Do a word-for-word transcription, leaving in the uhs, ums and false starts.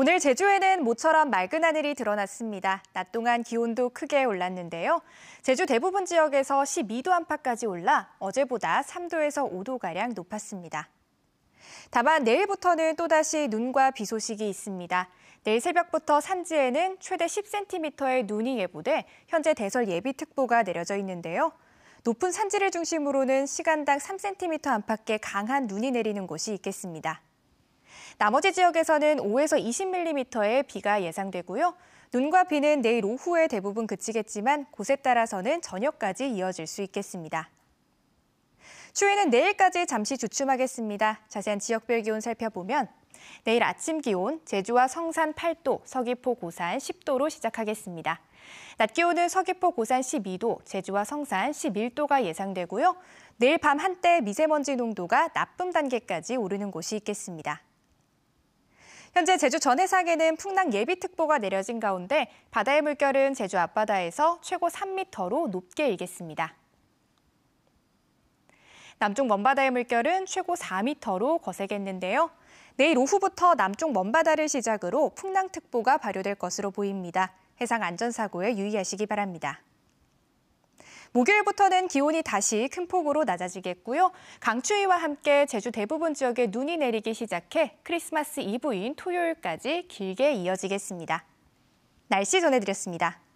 오늘 제주에는 모처럼 맑은 하늘이 드러났습니다. 낮 동안 기온도 크게 올랐는데요. 제주 대부분 지역에서 십이 도 안팎까지 올라 어제보다 삼 도에서 오 도가량 높았습니다. 다만 내일부터는 또다시 눈과 비 소식이 있습니다. 내일 새벽부터 산지에는 최대 십 센티미터의 눈이 예보돼 현재 대설 예비특보가 내려져 있는데요. 높은 산지를 중심으로는 시간당 삼 센티미터 안팎의 강한 눈이 내리는 곳이 있겠습니다. 나머지 지역에서는 오에서 이십 밀리미터의 비가 예상되고요. 눈과 비는 내일 오후에 대부분 그치겠지만 곳에 따라서는 저녁까지 이어질 수 있겠습니다. 추위는 내일까지 잠시 주춤하겠습니다. 자세한 지역별 기온 살펴보면 내일 아침 기온, 제주와 성산 팔 도, 서귀포 고산 십 도로 시작하겠습니다. 낮 기온은 서귀포 고산 십이 도, 제주와 성산 십일 도가 예상되고요. 내일 밤 한때 미세먼지 농도가 나쁨 단계까지 오르는 곳이 있겠습니다. 현재 제주 전 해상에는 풍랑 예비특보가 내려진 가운데 바다의 물결은 제주 앞바다에서 최고 삼 미터로 높게 일겠습니다. 남쪽 먼바다의 물결은 최고 사 미터로 거세겠는데요. 내일 오후부터 남쪽 먼바다를 시작으로 풍랑특보가 발효될 것으로 보입니다. 해상 안전사고에 유의하시기 바랍니다. 목요일부터는 기온이 다시 큰 폭으로 낮아지겠고요. 강추위와 함께 제주 대부분 지역에 눈이 내리기 시작해 크리스마스 이브인 토요일까지 길게 이어지겠습니다. 날씨 전해드렸습니다.